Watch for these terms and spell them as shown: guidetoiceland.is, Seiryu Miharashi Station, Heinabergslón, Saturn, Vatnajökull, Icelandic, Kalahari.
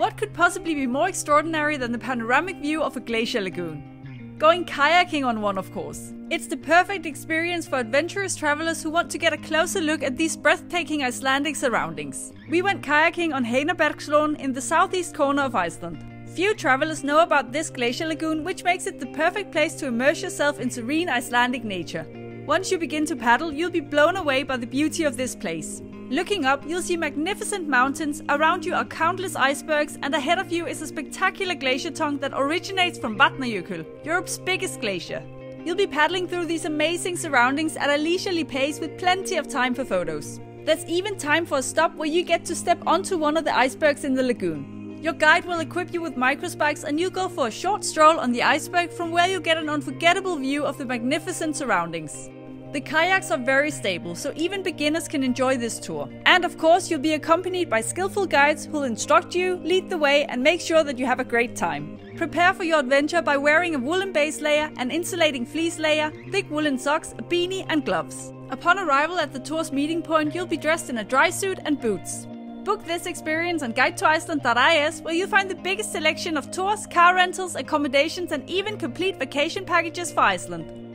What could possibly be more extraordinary than the panoramic view of a glacier lagoon? Going kayaking on one, of course. It's the perfect experience for adventurous travelers who want to get a closer look at these breathtaking Icelandic surroundings. We went kayaking on Heinabergslón in the southeast corner of Iceland. Few travelers know about this glacier lagoon, which makes it the perfect place to immerse yourself in serene Icelandic nature. Once you begin to paddle, you'll be blown away by the beauty of this place. Looking up, you'll see magnificent mountains, around you are countless icebergs, and ahead of you is a spectacular glacier tongue that originates from Vatnajökull, Europe's biggest glacier. You'll be paddling through these amazing surroundings at a leisurely pace with plenty of time for photos. There's even time for a stop where you get to step onto one of the icebergs in the lagoon. Your guide will equip you with microspikes and you'll go for a short stroll on the iceberg from where you get an unforgettable view of the magnificent surroundings. The kayaks are very stable, so even beginners can enjoy this tour. And of course, you'll be accompanied by skillful guides who'll instruct you, lead the way and make sure that you have a great time. Prepare for your adventure by wearing a woolen base layer, an insulating fleece layer, thick woolen socks, a beanie and gloves. Upon arrival at the tour's meeting point, you'll be dressed in a dry suit and boots. Book this experience on guidetoiceland.is, where you'll find the biggest selection of tours, car rentals, accommodations and even complete vacation packages for Iceland.